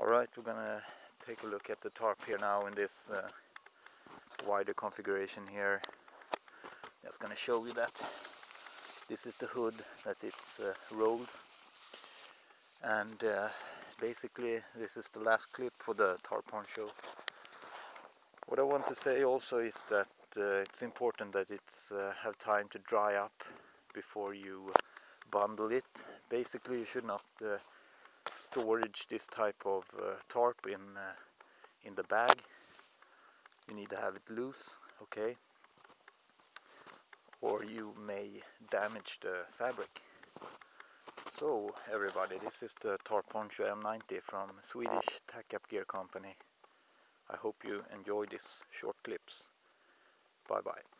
Alright, we're gonna take a look at the tarp here now in this wider configuration here. Just gonna show you that this is the hood that it's rolled, and basically this is the last clip for the tarp poncho. What I want to say also is that it's important that it's have time to dry up before you bundle it. Basically you should not storage this type of tarp in the bag. You need to have it loose, okay, or you may damage the fabric. So everybody, this is the tarp poncho M90 from Swedish Tac-Up Gear Company. I hope you enjoy this short clips. Bye bye.